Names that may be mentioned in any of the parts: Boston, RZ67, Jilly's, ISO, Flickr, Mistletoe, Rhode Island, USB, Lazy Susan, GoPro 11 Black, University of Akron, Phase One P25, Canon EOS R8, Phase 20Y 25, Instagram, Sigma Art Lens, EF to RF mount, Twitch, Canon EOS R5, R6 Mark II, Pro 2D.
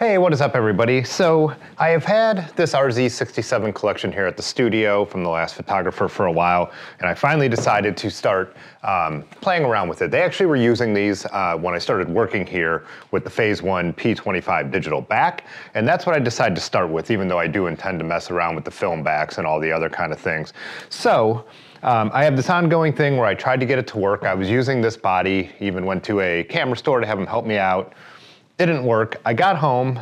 Hey, what is up everybody? So I have had this RZ67 collection here at the studio from the last photographer for a while, and I finally decided to start playing around with it. They actually were using these when I started working here with the Phase One P25 digital back, and that's what I decided to start with, even though I do intend to mess around with the film backs and all the other kind of things. So I have this ongoing thing where I tried to get it to work. I was using this body, even went to a camera store to have them help me out. Didn't work. I got home,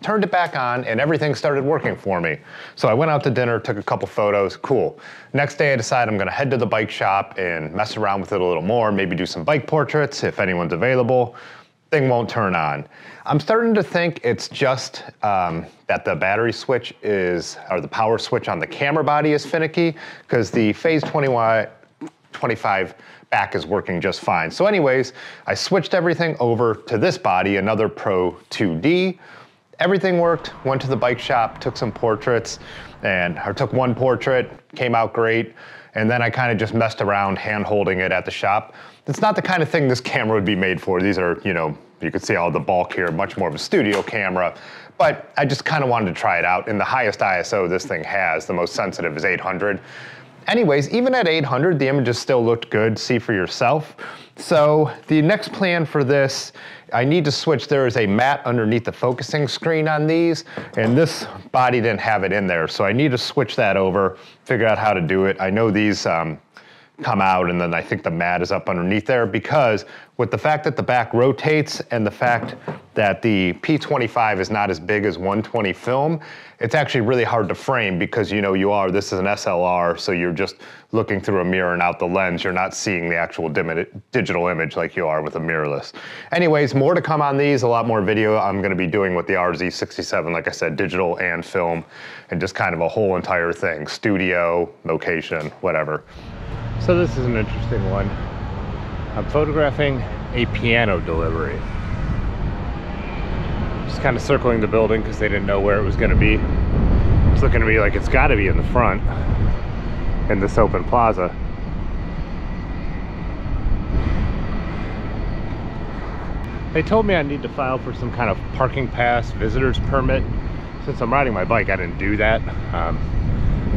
turned it back on, and everything started working for me. So I went out to dinner, took a couple photos, cool. Next day I decided I'm gonna head to the bike shop and mess around with it a little more, maybe do some bike portraits if anyone's available. Thing won't turn on. I'm starting to think it's just that the battery switch is, or the power switch on the camera body is finicky, because the Phase 20Y 25 back is working just fine. So anyways, I switched everything over to this body, another Pro 2D. Everything worked, went to the bike shop, took some portraits, took one portrait, came out great. And then I kind of just messed around hand-holding it at the shop. It's not the kind of thing this camera would be made for. These are, you know, you can see all the bulk here, much more of a studio camera. But I just kind of wanted to try it out. And the highest ISO this thing has, the most sensitive is 800. Anyways, even at 800, the images still looked good, see for yourself. So the next plan for this, I need to switch. There is a mat underneath the focusing screen on these, and this body didn't have it in there. So I need to switch that over, figure out how to do it. I know these come out, and then I think the mat is up underneath there, because with the fact that the back rotates and the fact that the P25 is not as big as 120 film, it's actually really hard to frame, because you know this is an SLR, so you're just looking through a mirror and out the lens. You're not seeing the actual digital image like you are with a mirrorless. Anyways, more to come on these, a lot more video I'm gonna be doing with the RZ67, like I said, digital and film, and just kind of a whole entire thing, studio, location, whatever. So this is an interesting one. I'm photographing a piano delivery. Just kind of circling the building because they didn't know where it was going to be. It's looking to me like it's got to be in the front in this open plaza. They told me I need to file for some kind of parking pass, visitor's permit. Since I'm riding my bike, I didn't do that.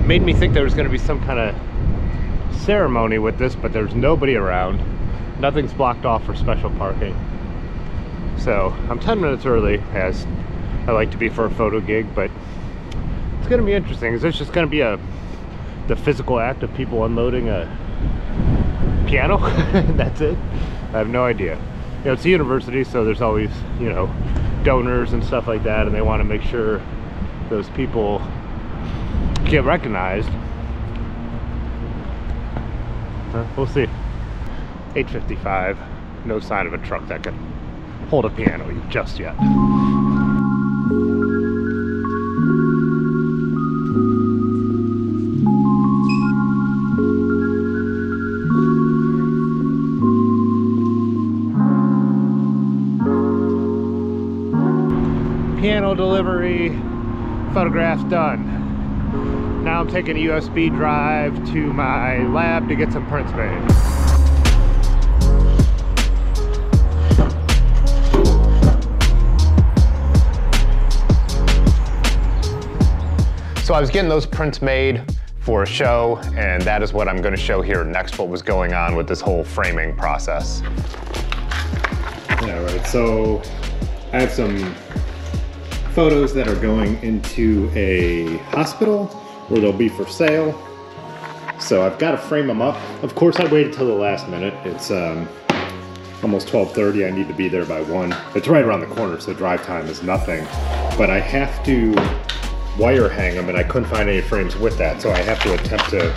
Made me think there was going to be some kind of ceremony with this, but there's nobody around. Nothing's blocked off for special parking. So I'm 10 minutes early, as I like to be for a photo gig, but it's gonna be interesting. Is this just gonna be the physical act of people unloading a piano? That's it? I have no idea. You know, it's a university, so there's always, you know, donors and stuff like that, and they want to make sure those people get recognized. We'll see. 8:55, no sign of a truck that could hold a piano just yet. Piano delivery, photographs done. Now I'm taking a USB drive to my lab to get some prints made. So I was getting those prints made for a show, and that is what I'm going to show here next, what was going on with this whole framing process. Yeah, right. So I have some photos that are going into a hospital where they'll be for sale. So I've got to frame them up. Of course, I waited till the last minute. It's almost 12:30. I need to be there by 1. It's right around the corner, so drive time is nothing. But I have to wire hang them, and I couldn't find any frames with that, so I have to attempt to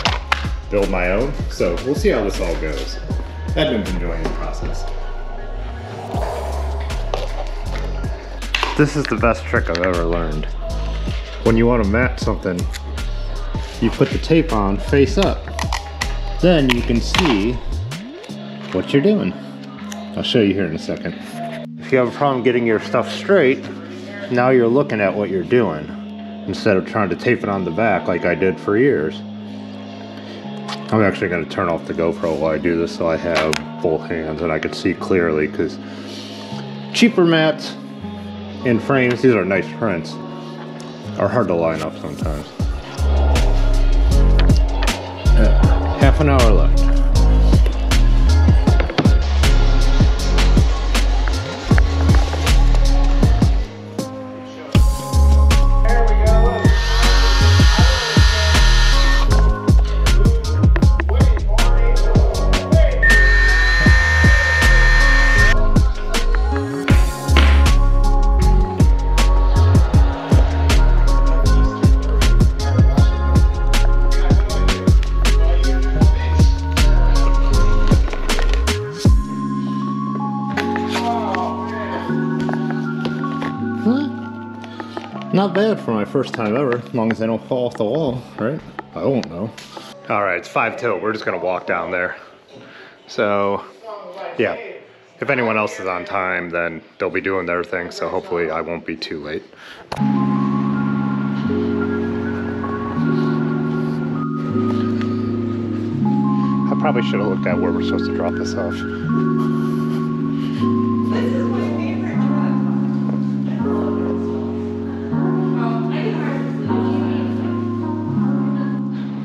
build my own. So we'll see how this all goes. I've been enjoying the process. This is the best trick I've ever learned. When you want to map something, you put the tape on face up. Then you can see what you're doing. I'll show you here in a second. If you have a problem getting your stuff straight, now you're looking at what you're doing, instead of trying to tape it on the back like I did for years. I'm actually going to turn off the GoPro while I do this, so I have both hands and I can see clearly, because cheaper mats in frames. These are nice prints. Are hard to line up sometimes. Half an hour left. Not bad for my first time ever, as long as I don't fall off the wall, right? I won't know. All right, it's 5-2. We're just gonna walk down there. So, yeah, if anyone else is on time, then they'll be doing their thing, so hopefully I won't be too late. I probably should have looked at where we're supposed to drop this off.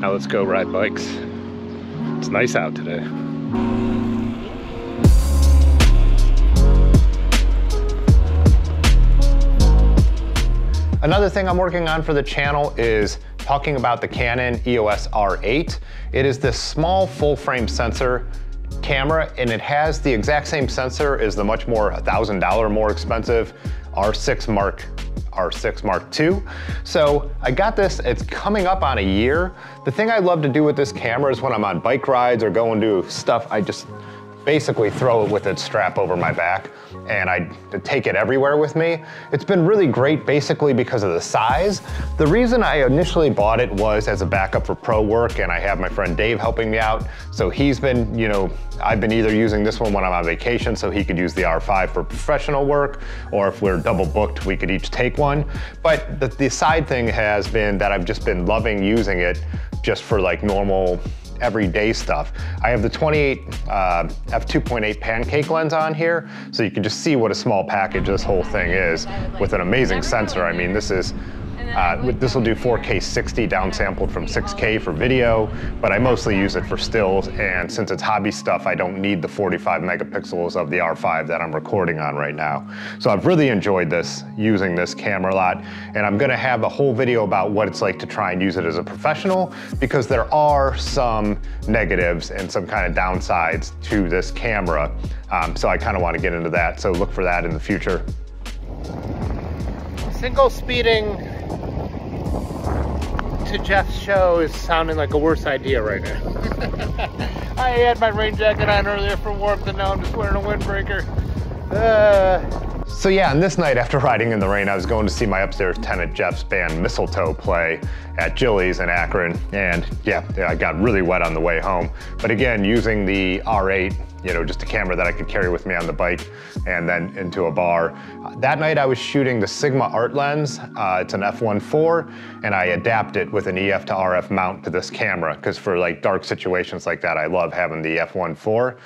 Now let's go ride bikes. It's nice out today. Another thing I'm working on for the channel is talking about the Canon EOS R5. It is this small full-frame sensor camera, and it has the exact same sensor as the much more $1,000 more expensive R6 Mark II. So I got this, it's coming up on a year. The thing I love to do with this camera is when I'm on bike rides or going to stuff, I just basically throw it with its strap over my back and I take it everywhere with me. It's been really great basically because of the size. The reason I initially bought it was as a backup for pro work, and I have my friend Dave helping me out. So he's been, you know, I've been either using this one when I'm on vacation so he could use the R5 for professional work, or if we're double booked, we could each take one. But the side thing has been that I've just been loving using it just for like normal, everyday stuff. I have the 28 f2.8 pancake lens on here, so you can just see what a small package this whole thing is with an amazing sensor. I mean, this is this will do 4K 60 downsampled from 6K for video, but I mostly use it for stills, and since it's hobby stuff, I don't need the 45 megapixels of the R5 that I'm recording on right now. So I've really enjoyed this, using this camera a lot, and I'm gonna have a whole video about what it's like to try and use it as a professional, because there are some negatives and some kind of downsides to this camera. So I kind of want to get into that, so look for that in the future. Single speeding to Jeff's show is sounding like a worse idea right now. I had my rain jacket on earlier for warmth, and now I'm just wearing a windbreaker. So yeah, and this night after riding in the rain, I was going to see my upstairs tenant Jeff's band Mistletoe play at Jilly's in Akron, and yeah, I got really wet on the way home. But again, using the R5, you know, just a camera that I could carry with me on the bike and then into a bar. That night I was shooting the Sigma Art Lens. It's an f1.4, and I adapt it with an EF to RF mount to this camera, because for like dark situations like that, I love having the f1.4.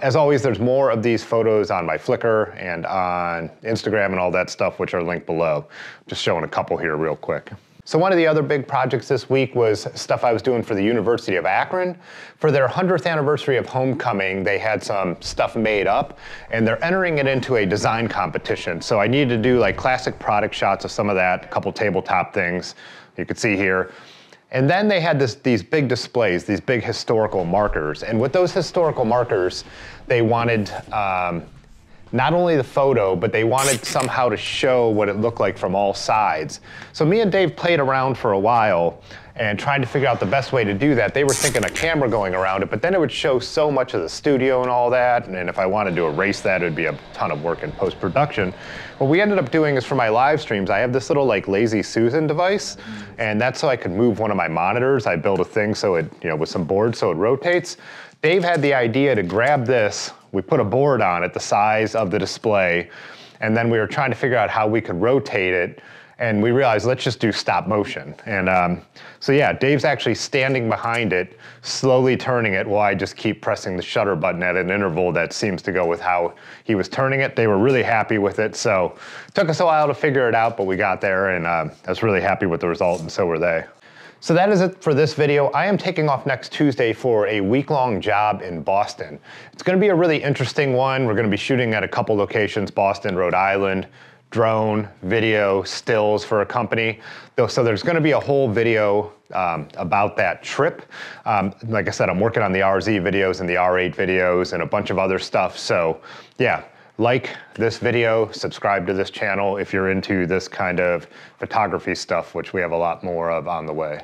As always, there's more of these photos on my Flickr and on Instagram and all that stuff, which are linked below. Just showing a couple here real quick. So one of the other big projects this week was stuff I was doing for the University of Akron. For their 100th anniversary of homecoming, they had some stuff made up, and they're entering it into a design competition. So I needed to do like classic product shots of some of that, a couple tabletop things you could see here. And then they had these big displays, these big historical markers. And with those historical markers, they wanted, not only the photo, but they wanted somehow to show what it looked like from all sides. So me and Dave played around for a while and trying to figure out the best way to do that. They were thinking a camera going around it, but then it would show so much of the studio and all that, and if I wanted to erase that, it would be a ton of work in post-production. What we ended up doing is for my live streams, I have this little like Lazy Susan device, and that's so I could move one of my monitors. I built a thing so it, you know, with some boards so it rotates. Dave had the idea to grab this, we put a board on it the size of the display, and then we were trying to figure out how we could rotate it And we realized, let's just do stop motion. And so yeah, Dave's actually standing behind it, slowly turning it while I just keep pressing the shutter button at an interval that seems to go with how he was turning it. They were really happy with it. So it took us a while to figure it out, but we got there, and I was really happy with the result, and so were they. So that is it for this video. I am taking off next Tuesday for a week-long job in Boston. It's gonna be a really interesting one. We're gonna be shooting at a couple locations, Boston, Rhode Island, drone, video, stills for a company. So there's gonna be a whole video about that trip. Like I said, I'm working on the RZ videos and the R8 videos and a bunch of other stuff. So yeah, like this video, subscribe to this channel if you're into this kind of photography stuff, which we have a lot more of on the way.